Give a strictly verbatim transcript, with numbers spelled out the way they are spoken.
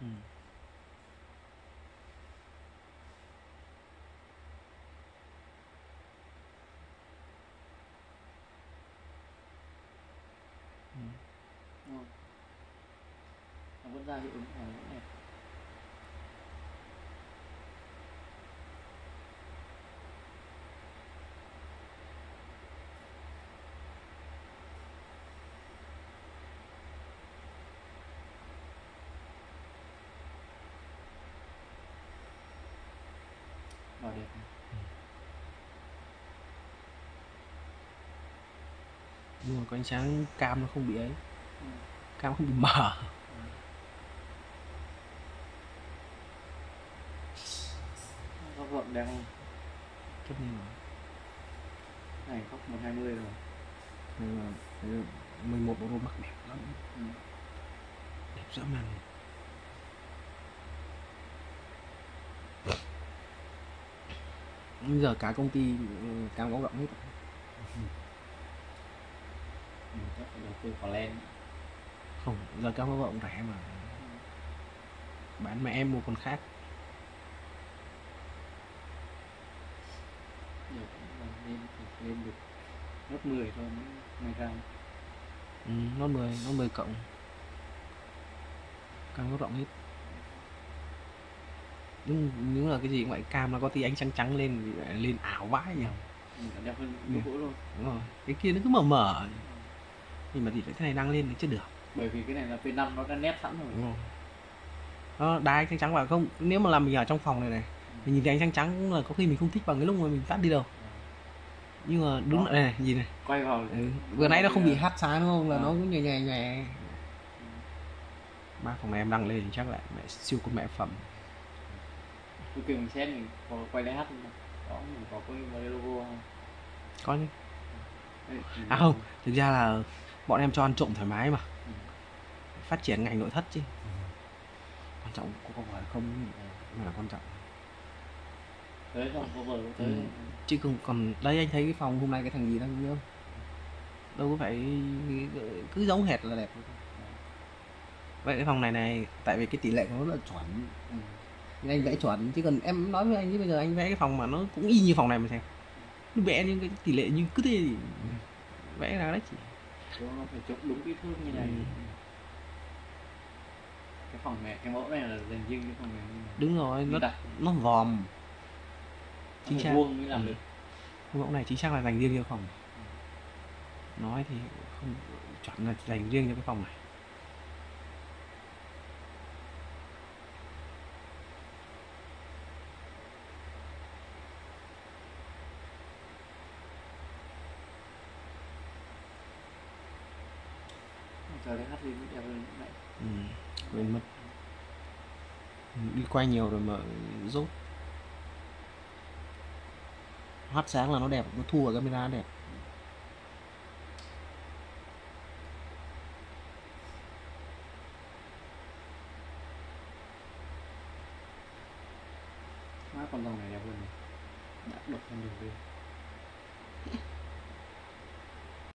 Ừ. Ừ. Đúng không? Nó vẫn ra hiệu ứng này rất đẹp. Và đẹp. Nhưng mà có ánh sáng cam nó không bị ấy. Ừ. Cam không bị mờ. Ừ. Góc gọn đẹp không? Tất nhiên rồi. Này góc một hai mươi rồi. Nhưng mà mười một độ bắc đẹp lắm. Ừ. Đẹp dã man. Bây giờ cả công ty cam góc rộng hết. Ừ, chắc phải đầu tư vào len. Không, giờ cam góc rộng rẻ mà. Ừ. Bán mẹ em mua con khác. Giờ cũng lên, lên được nốt mười thôi mới ra. Ừ, nốt mười, nốt mười cộng. Cam góc rộng hết. Nhưng nếu là cái gì cũng vậy, cam nó có tí ánh trắng trắng lên lên ảo vãi nhỉ. Ừ, đẹp hơn cái cũ luôn. Đúng rồi, cái kia nó cứ mờ mờ. Nhưng mà thì cái này đang lên nó chưa được. Bởi vì cái này là pê năm nó đã nét sẵn rồi. Đúng rồi. Nó đá ánh trắng trắng vào không, nếu mà làm mình ở trong phòng này này, ừ. Mình nhìn thấy ánh trắng trắng là có khi mình không thích bằng cái lúc mà mình tắt đi đâu. Ừ. Nhưng mà đúng lại này, nhìn này. Quay vào. Ừ. Vừa nãy nó không bị hát sáng đúng không, là ừ. Nó cứ nhòe nhòe nhòe. Ba phòng này em đăng lên chắc lại mẹ siêu con mẹ phẩm. Tôi kêu mình xét mình có quay lén hát không? Có, mình có cái logo không? Có chứ. À không, thực ra là bọn em cho ăn trộm thoải mái mà. Ừ. Phát triển ngành nội thất chứ. Ừ. Quan trọng có cover không mà là quan trọng. Tới không cover cũng tới. Ừ. Chứ không còn đây anh thấy cái phòng hôm nay cái thằng gì đang không? Đâu có phải cứ giống hệt là đẹp. Vậy cái phòng này này tại vì cái tỷ lệ nó rất là chuẩn. Ừ. Nên anh vẽ chuẩn, chứ còn em nói với anh chứ bây giờ anh vẽ cái phòng mà nó cũng y như phòng này mà xem. Nó vẽ những cái tỷ lệ như cứ thế thì vẽ ra đấy chị. Nó phải chụp đúng kỹ thước như này. Ừ. Cái phòng này, cái mẫu này là dành riêng cái phòng này. Đúng rồi, nó đặt. Nó vòm. Chính xác. Vuông mới làm được. Cái mẫu này chính xác là dành riêng cho phòng. Ừ. Nói thì không chuẩn là dành riêng cho cái phòng này. Giờ đấy hát thì mới đẹp hơn đấy. Ừ, quên mất. Đi quay nhiều rồi mà rốt. Hát sáng là nó đẹp, nó thu ở camera nó đẹp. Má con dòng này đẹp hơn này. Đã độc hơn đường đi.